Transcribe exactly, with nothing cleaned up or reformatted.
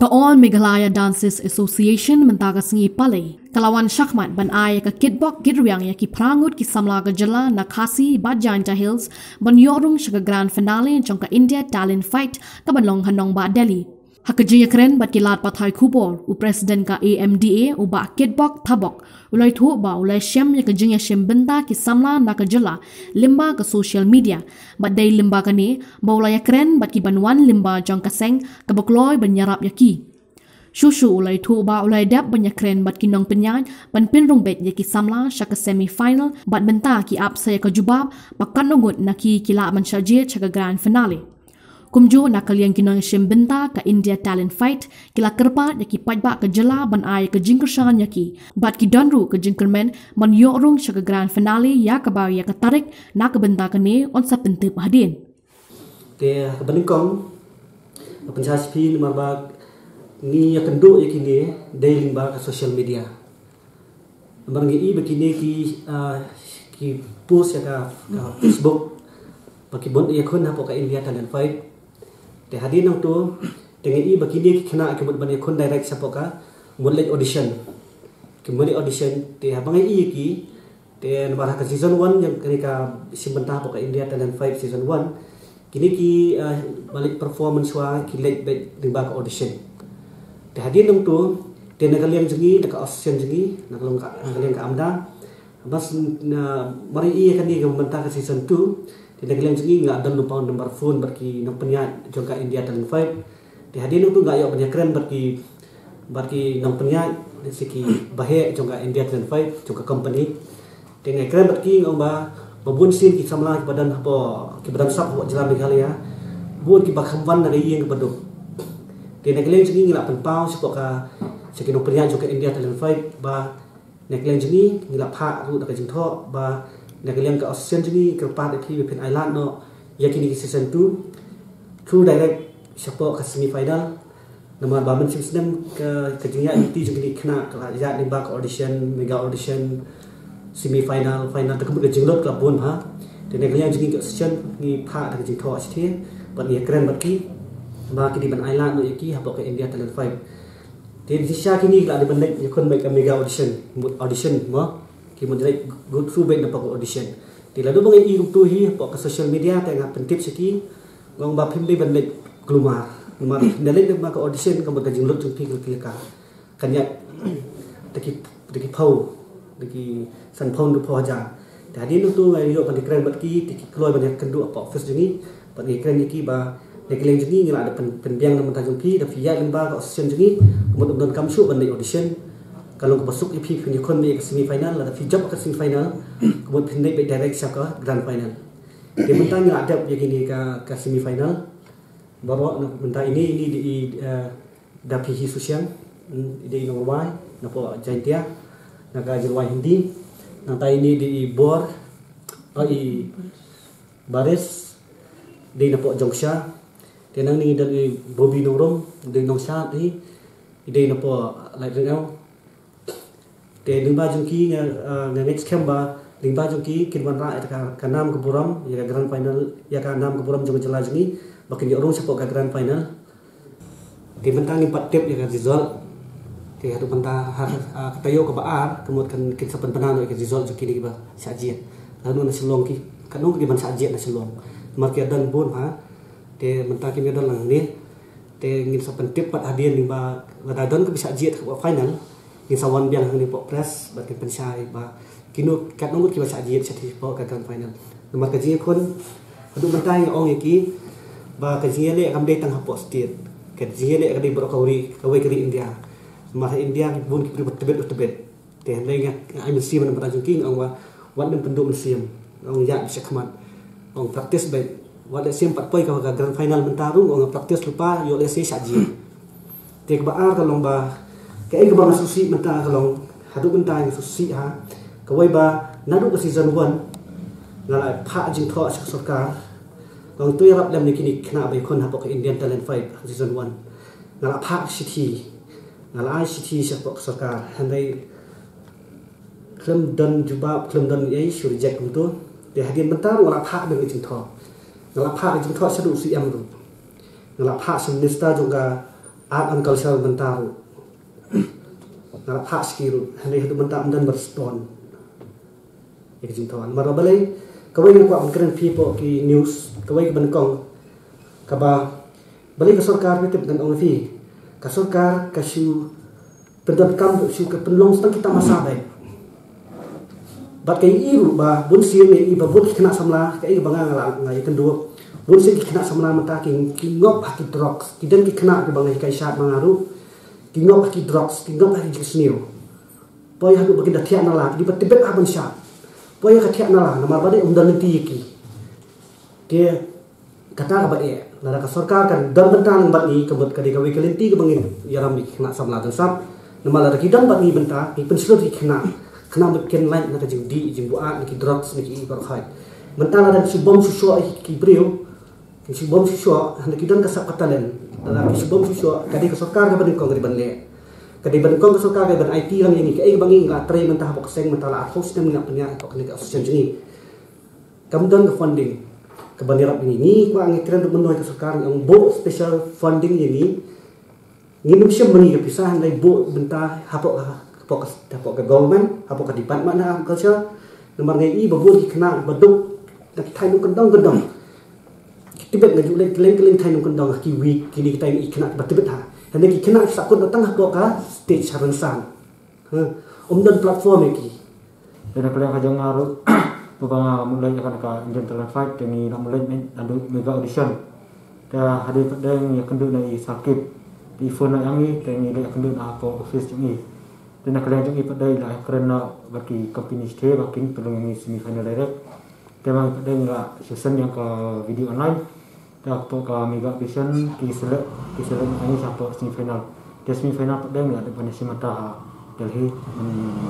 The All Meghalaya Dances Association mentagas ngi palai kalawan Shakman ban ai ka kitbok gidriang ya ki prangut ki samla ka jela na Khasi Jaintia Hills ban yorung shaka grand finale jong ka India Talent Fight ka ban long hanong ba Delhi. Hakajiya keren bat ki lat pathai kubor u president ka A M D A u ba kitbok thabok ulai thu ba ulai shem ya ka jinya shem benta ki samla na ka jela limba ka social media bat dai limba ka ne ba ulai keren bat ki banwan limba jong ka seng ka bakloi ban yarap ya ki Shushu ulai thu ba ulai dap banyak keren bat kinong penyan ban pinrung bet ya ki samla shaka semi final bat benta ki up saya ka jubab pakan nungut na ki kila man shaje shaka grand finale. Kumjo na kaliang kinong shem benta ka India Talent Fight kila kerpat ya ki pajba ka jela ban ai ka jingkershan ya ki bat ki donru ka jingkermen man yorung shaka grand finale ya ka ba ya ka tarik na ka benta ka ne on sa pente pahadin. Ke benengkong penjaspi mabak ni akan do ikini daily ba ka social media bang i begini ki ki post ya ka Facebook bagi bon ya kon apa ka India Talent Fight te hadin nang tu dengan i begini ki kena akibot ban ya kon direct sapa ka mulai audition ki mulai audition te habang i ki te nambah ka season one yang ketika simbenta apa ka India Talent Fight season one kini ki balik performance wa ki late back di ba ka audition. Hadir dong tuh, dan kalian jengi, dekat audition jengi, nak kalian ke amda, bas mari iya kan dia mementah ke season dua, dan kalian jengi nggak ada lupa nomor phone berki nong penyak jangka India Talent Fight, hadir dong tuh nggak yau banyak keren berki berki nong penyak seki bahaya jangka India Talent Fight jangka company, dan nggak keren berki nggak bah babunsin kita malah kebadan apa kebadan sab buat jalan kali ya, buat kita kampan dari yang kebedu. Dia kalian jengi ngilap penpau sepoka sekino pria juga India Talent Fight ba kalian jengi ngilap hak ru dak jengtho ba kalian ke audition jengi kerpa dak ki pen island no yakini season dua through direct sepoka semi final nama bamen sistem ke kejengnya inti jengi kena kerajaan nimba ke audition mega audition semi final final takut ke jenglot kelabun ha dan kalian jengi ke audition ni hak dak jengtho sithie ban ya keren bat ki bagi di ban island no iki habok ke India Talent Fight. Di Indonesia kini ada benda yang kon baik mega audition, audition mo ki mo direct go through baik dapat audition. Di lalu bang i tu hi habok ke social media ta ngap pentip siki ngong ba phim di benda keluar. Ngomar direct dapat ke audition ke baga jinglut tu pi kelika. Kanya taki taki pau taki san pau du pau ja. Tadi no tu ngai yo pandikran bat ki taki kloi banyak kendu apa first ni pandikran iki ba Negeri jengi nggak ada penbiang nama tajung pi, tapi ya lembaga audition jengi, kemudian kamu show bandai audition, kalau kepasuk ipi penyukon ke semi final, ada hijab ke semi final, kemudian pindah ke direct siapa grand final. Dia mentah nggak ada yang ini ke semi final, bawa mentah ini ini di dapi hisusian, di nomor Y, napa Jaintia, naga jelwa Hindi, nanti ini di Bor, di Baris, di napa Jongsha. Tenang ni dari Bobby Nurung, dari Nongsa ni, ide nopo lain dengan. Tenang baju ki ngan next camp bah, limba baju ki kini mana ada kanam keburam, ya grand final, ya kanam keburam juga jelas ni, makin jorong sepok ke grand final. Tentang empat tip ya result, tiada tentang ketayo kebaar, kemudian kita penpenan ya result juga ni bah sajian. Lalu nasi long ki, kanung di mana sajian nasi long, market dan pun ha. Te mentah kimi don lang ni te ngin sa pentip pat hadian nimba wadadon ke bisa jiet ke final ngin sa wan biang ni pok press bat ke pensai ba kinu kat nungut ki bisa jiet sati pok ke final nomor ke jiet kon adu mentah ong ki ba ke jiet le kam de tang hapos tit ke jiet le ke brokori ke we ke India mah India ki bun ki pribet tebet tebet te le ngat ai mesti ban pat jungking ong wa wan dem pendum siam ong ya bisa khamat ong praktis baik wadah sim empat poin kalau grand final mentarung orang praktis lupa yolesi saji. Tiap baar kalau bah, kayak kebang susi mentar kalau haduk mentar susi ha, kawai bah nado ke season one, ngalai pak jing thok seksorka, kalau tu yang dalam ni kini kena baikon hapok ke Indian Talent Fight season one, ngalai pak city, ngalai city sekpok seksorka, handai klem dan jubab klem dan ini surjek itu, dia hadir mentar orang pak dengan jing thok. Ngelap hak jeng thok sedu si em tu ngelap hak semesta juga art and culture bentang narap hak skill hendak itu bentang dan berstone ekjintawan marabalai kawai yang kuat keren people ki news kawai bengkong kaba balik ke sorkar itu dengan orang fi ke sorkar kasih pendapatkan untuk siu ke penolong setengah kita masa baik bat kai iru ba bun siu ni iba bun kena samlah kai bangga ngalang ngai kendua bun siu kena samlah mata king kingop hati drugs kidan ki kena ke bangga kai syat mangaru kingop hati drugs kingop hati kesniu boy hadu bagi datia nalah di betibet abun syat boy katia nalah nama bade undan nti ki dia kata ka bade nara ka sorkar kan dan bentang bat ni kebut ka dikawi kelenti ke bangin yaram ni kena samlah dan sab nama lada kidan bat ni bentang ni pensilut ki kena kena bikin lain nak jeng di jeng buat nak drugs nak ibar khat mentang ada si bom susua ki breu si bom susua hendak kidan kasap katalan ada si bom susua kadi kesokar ka bani kong riban le kadi ban kong kesokar ka ban I T ram ini kai bangi la tre mentah bok seng mentah la host dem nak punya tok ni association ni kemudian ke funding ke bani rap ini ku ang tren menoi kesokar yang bo special funding ini ni mesti bani ke pisah lai bo bentah hapok fokus tapok ke government apok ke department na culture nomor ngai i babun kena baduk tak thai nu kendong kendong tibet ngaju le keleng keleng thai nu kendong ki week kini kita i kena batibet ha hande ki kena sakut datang apok ka stage saransan um dan platform ki era keleng ka jong aru pubang mulai akan ka Indian Talent Fight ni ramlen ni adu mega audition ka hadir kadang ya kendu nai sakit di phone yang ni ni le kendu apok office ni dan kalian juga ipadai lah kerana bagi company stay bagi tolong ini semi final direct tema ipadai lah season yang ke video online dapat ke Mega Vision di select di select ini sampai semi final di semi final ipadai lah depan si mata Delhi